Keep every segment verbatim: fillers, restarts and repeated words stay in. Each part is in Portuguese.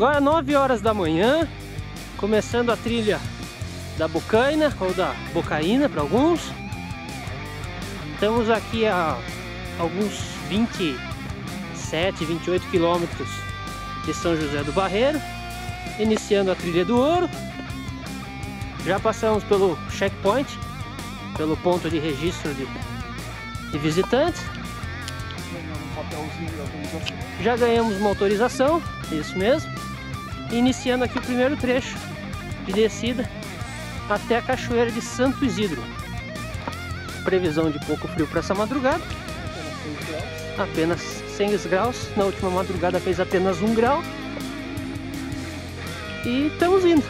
Agora nove horas da manhã, começando a trilha da Bocaina, ou da Bocaina para alguns. Estamos aqui a alguns vinte e sete, vinte e oito quilômetros de São José do Barreiro, iniciando a Trilha do Ouro. Já passamos pelo checkpoint, pelo ponto de registro de, de visitantes. Já ganhamos uma autorização, isso mesmo. Iniciando aqui o primeiro trecho de descida até a Cachoeira de Santo Isidro. Previsão de pouco frio para essa madrugada. Apenas seis graus. Na última madrugada fez apenas um grau. E estamos indo.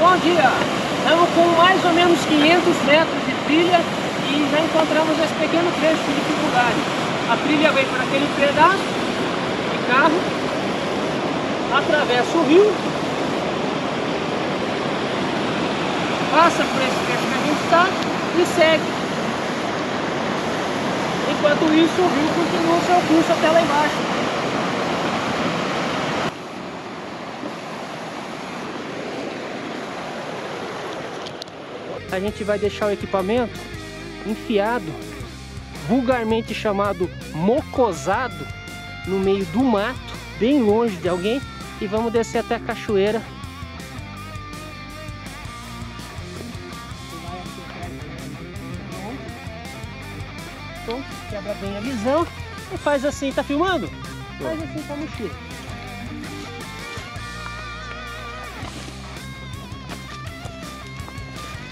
Bom dia! Estamos com mais ou menos quinhentos metros de trilha e já encontramos esse pequeno trecho de dificuldade. A trilha vem por aquele pedaço de carro, atravessa o rio, passa por esse trecho que a gente está e segue. Enquanto isso, o rio continua o seu curso até lá embaixo. A gente vai deixar o equipamento enfiado, vulgarmente chamado mocosado, no meio do mato, bem longe de alguém, e vamos descer até a cachoeira. Então, quebra bem a visão e faz assim, tá filmando? Faz assim com a mochila.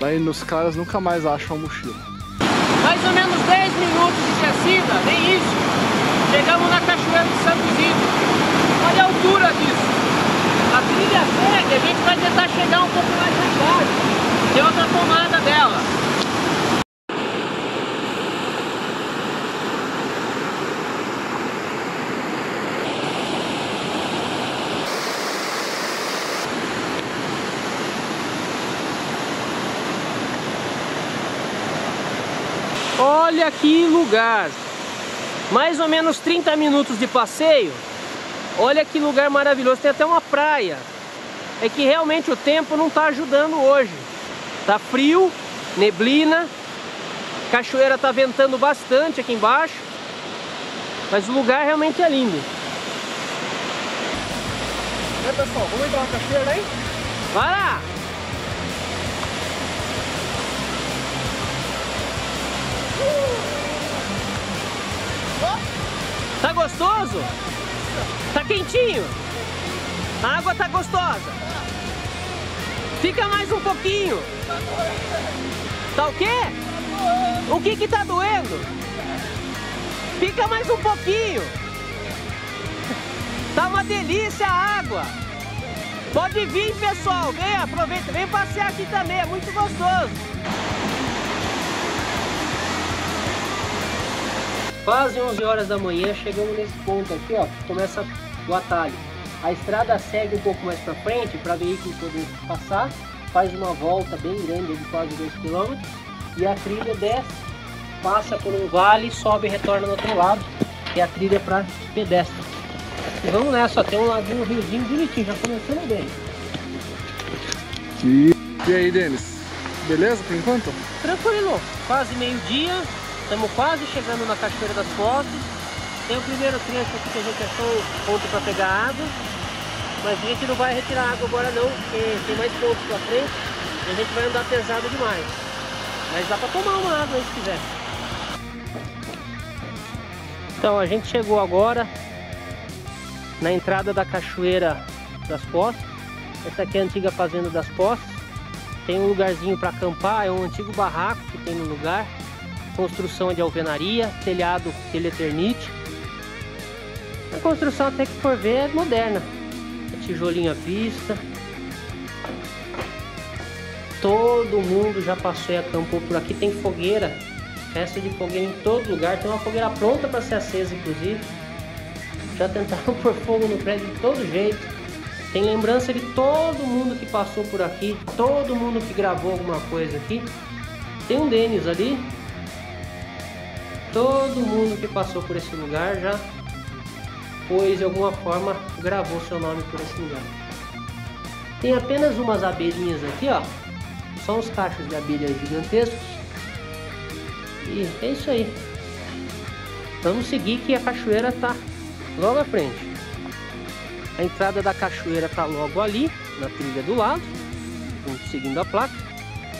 Aí os caras nunca mais acham a mochila. Mais ou menos dez minutos de descida, nem isso. Chegamos na Cachoeira de Santuzinho. Olha a altura disso. A trilha segue, a gente vai tentar chegar um pouco mais lá embaixo. Tem outra tomada dela. Olha que lugar! Mais ou menos trinta minutos de passeio. Olha que lugar maravilhoso. Tem até uma praia. É que realmente o tempo não está ajudando hoje. Tá frio, neblina. Cachoeira tá ventando bastante aqui embaixo. Mas o lugar realmente é lindo. E aí, pessoal, vamos entrar na cachoeira aí? Vai lá! Tá gostoso? Tá quentinho? A água tá gostosa? Fica mais um pouquinho. Tá o quê? O que que tá doendo? Fica mais um pouquinho. Tá uma delícia a água. Pode vir, pessoal. Vem, aproveita. Vem passear aqui também. É muito gostoso. Quase onze horas da manhã, chegamos nesse ponto aqui, ó, que começa o atalho. A estrada segue um pouco mais para frente, para veículo poder passar, faz uma volta bem grande, de quase dois quilômetros, e a trilha desce, passa por um vale, sobe e retorna no outro lado, que é a trilha para pedestres. E vamos nessa, ó, tem um laguinho, um riozinho bonitinho, já começando bem. E, e aí, Denis? Beleza por enquanto? Tranquilo, quase meio-dia. Estamos quase chegando na Cachoeira das Poças. Tem o primeiro trecho aqui que a gente achou o ponto para pegar água. Mas a gente não vai retirar água agora não, porque tem mais pontos para frente e a gente vai andar pesado demais. Mas dá para tomar uma água aí se quiser. Então a gente chegou agora na entrada da Cachoeira das Poças. Essa aqui é a antiga Fazenda das Poças. Tem um lugarzinho para acampar, é um antigo barraco que tem no lugar. Construção de alvenaria, telhado teleternite. A construção, até que for ver, é moderna. É tijolinho à vista. Todo mundo já passou e acampou por aqui. Tem fogueira, resto de fogueira em todo lugar. Tem uma fogueira pronta para ser acesa, inclusive. Já tentaram pôr fogo no prédio de todo jeito. Tem lembrança de todo mundo que passou por aqui, todo mundo que gravou alguma coisa aqui. Tem um Denis ali. Todo mundo que passou por esse lugar já pois de alguma forma gravou seu nome por esse lugar. Tem apenas umas abelhinhas aqui, ó, são uns cachos de abelha gigantescos, e é isso aí. Vamos seguir que a cachoeira tá logo à frente. A entrada da cachoeira está logo ali, na trilha do lado, seguindo a placa.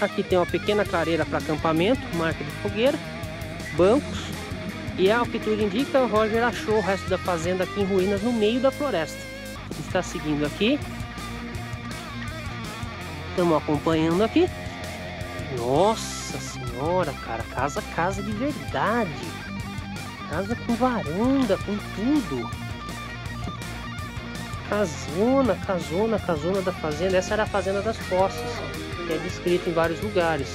Aqui tem uma pequena clareira para acampamento, marca de fogueira, bancos. E ao que tudo indica, o Roger achou o resto da fazenda aqui em ruínas no meio da floresta. Está seguindo aqui. Estamos acompanhando aqui. Nossa senhora, cara, casa, casa de verdade. Casa com varanda, com tudo. Casona, casona, casona da fazenda. Essa era a Fazenda das Poças, que é descrita em vários lugares.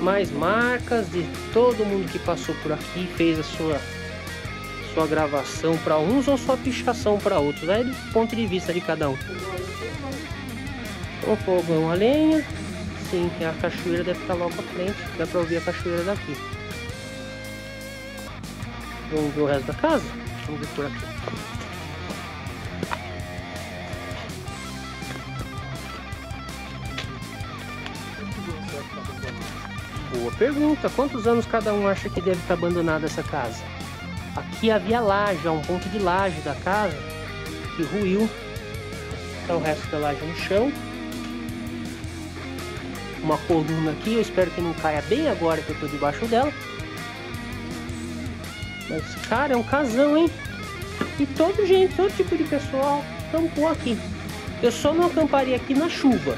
Mais marcas de todo mundo que passou por aqui, fez a sua, sua gravação para uns ou sua pichação para outros. Aí do ponto de vista de cada um. Um fogão a lenha. Sim, a cachoeira deve estar logo à frente. Dá para ouvir a cachoeira daqui. Vamos ver o resto da casa? Vamos ver por aqui. Boa pergunta, quantos anos cada um acha que deve estar abandonada essa casa? Aqui havia laje, há um ponto de laje da casa que ruiu. Está o resto da laje no chão. Uma coluna aqui, eu espero que não caia bem agora que eu estou debaixo dela. Mas cara, é um casão, hein? E todo gente, todo tipo de pessoal acampou aqui. Eu só não acamparia aqui na chuva.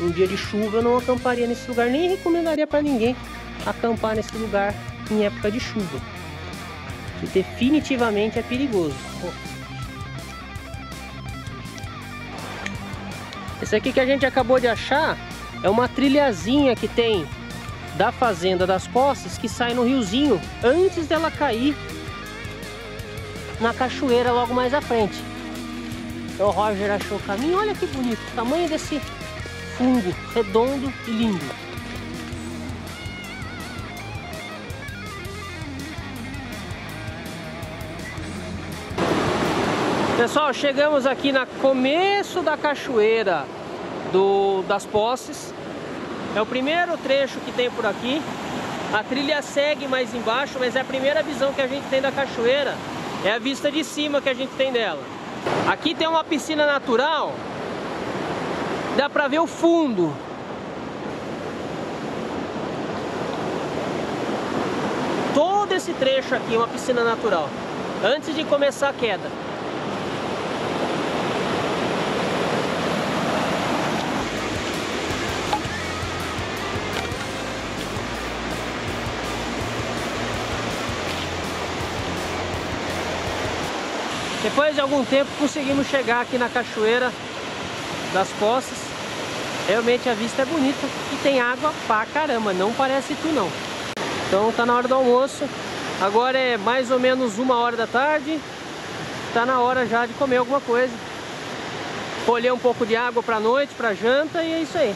Um dia de chuva eu não acamparia nesse lugar, nem recomendaria para ninguém acampar nesse lugar em época de chuva, que definitivamente é perigoso. Esse aqui que a gente acabou de achar é uma trilhazinha que tem da Fazenda das Posses, que sai no riozinho antes dela cair na cachoeira logo mais à frente. Então o Roger achou o caminho, olha que bonito o tamanho desse fundo, redondo e lindo. Pessoal, chegamos aqui no começo da cachoeira do, das Posses. É o primeiro trecho que tem por aqui. A trilha segue mais embaixo, mas é a primeira visão que a gente tem da cachoeira. É a vista de cima que a gente tem dela. Aqui tem uma piscina natural. Dá pra ver o fundo. Todo esse trecho aqui é uma piscina natural, antes de começar a queda. Depois de algum tempo conseguimos chegar aqui na Cachoeira das Poças. Realmente a vista é bonita e tem água pra caramba, não parece tu não. Então tá na hora do almoço, agora é mais ou menos uma hora da tarde, tá na hora já de comer alguma coisa. Colher um pouco de água pra noite, pra janta, e é isso aí.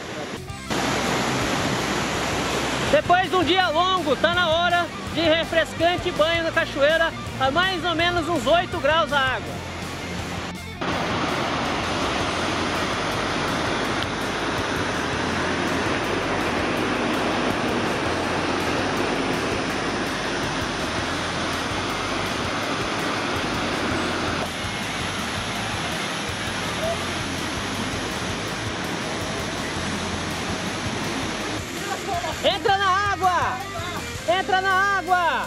Depois de um dia longo, tá na hora de refrescante banho na cachoeira, a mais ou menos uns oito graus a água. Entra na água! Entra na água!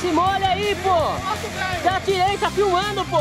Se molha aí, pô! Já tirei, tá filmando, pô!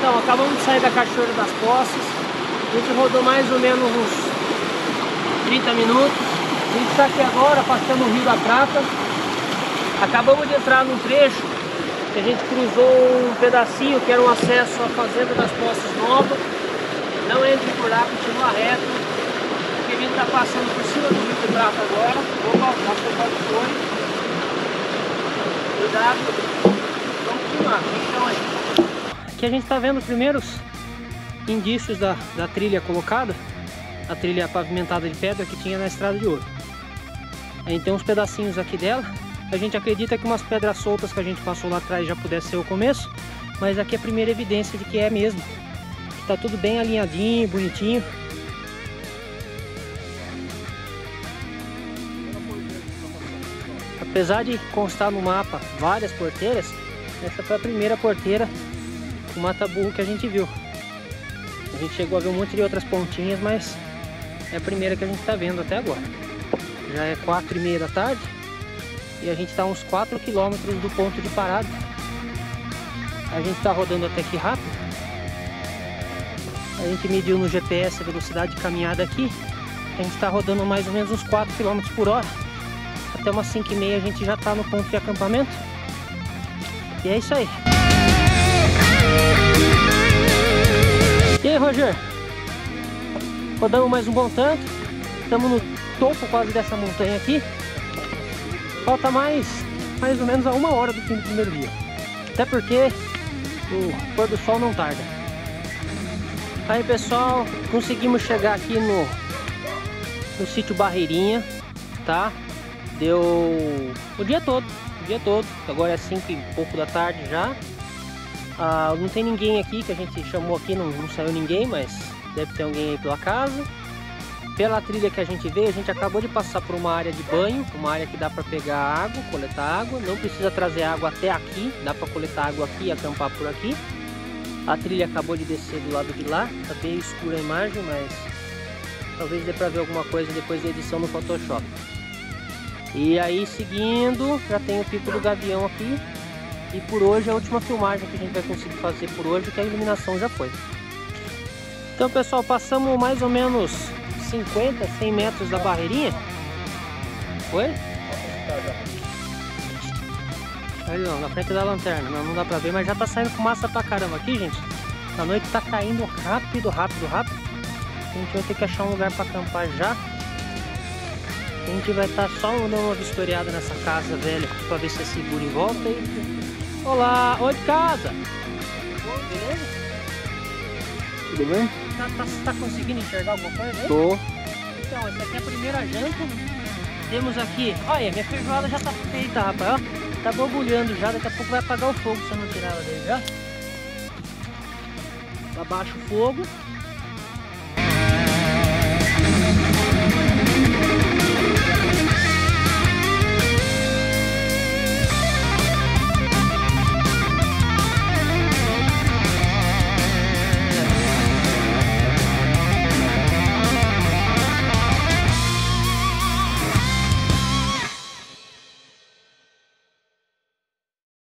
Então, acabamos de sair da Cachoeira das Poças, a gente rodou mais ou menos uns trinta minutos. A gente está aqui agora passando o Rio da Prata. Acabamos de entrar num trecho que a gente cruzou um pedacinho que era um acesso à Fazenda das Poças nova. Não entre por lá, continua reto, porque a gente está passando por cima do Rio da Prata agora. Opa, nosso pode foi. Cuidado. Vamos continuar. Então aí. Aqui a gente está vendo os primeiros indícios da, da trilha colocada. A trilha pavimentada de pedra que tinha na Estrada de Ouro. A gente tem uns pedacinhos aqui dela. A gente acredita que umas pedras soltas que a gente passou lá atrás já pudesse ser o começo, mas aqui é a primeira evidência de que é mesmo. Está tudo bem alinhadinho, bonitinho. Apesar de constar no mapa várias porteiras, essa foi a primeira porteira do mata-burro que a gente viu. A gente chegou a ver um monte de outras pontinhas, mas é a primeira que a gente está vendo até agora. Já é quatro e meia da tarde e a gente está a uns quatro quilômetros do ponto de parada. A gente está rodando até aqui rápido. A gente mediu no G P S a velocidade de caminhada aqui. A gente está rodando mais ou menos uns quatro quilômetros por hora. Até umas cinco e meia a gente já está no ponto de acampamento. E é isso aí. E aí, Roger? Rodamos mais um bom tanto, estamos no topo quase dessa montanha aqui. Falta mais, mais ou menos a uma hora do fim do primeiro dia. Até porque o pôr do sol não tarda. Aí, pessoal, conseguimos chegar aqui no, no sítio Barreirinha, tá? Deu o dia todo, o dia todo. Agora é cinco e pouco da tarde já. Ah, não tem ninguém aqui, que a gente chamou aqui, não, não saiu ninguém, mas... deve ter alguém aí pela casa. Pela trilha que a gente veio, a gente acabou de passar por uma área de banho, uma área que dá para pegar água, coletar água. Não precisa trazer água até aqui, dá para coletar água aqui e acampar por aqui. A trilha acabou de descer do lado de lá, tá bem escura a imagem, mas talvez dê para ver alguma coisa depois da edição no Photoshop. E aí, seguindo, já tem o Pico do Gavião aqui. E por hoje é a última filmagem que a gente vai conseguir fazer por hoje, que a iluminação já foi. Então, pessoal, passamos mais ou menos cinquenta, cem metros da Barreirinha. Foi? Aí, ó, na frente da lanterna, não, não dá pra ver, mas já tá saindo fumaça pra caramba aqui, gente. A noite tá caindo rápido, rápido, rápido. A gente vai ter que achar um lugar pra acampar já. A gente vai estar tá só dando uma vistoriada nessa casa velha pra ver se é seguro em volta. E... olá, oi de casa! Beleza? Tudo bem? Tá, tá, tá conseguindo enxergar alguma coisa aí? Tô. Então, essa aqui é a primeira janta. Temos aqui... olha, minha feijoada já tá feita, rapaz. Ó. Tá borbulhando já. Daqui a pouco vai apagar o fogo se eu não tirar ela dele, ó. Abaixa o fogo.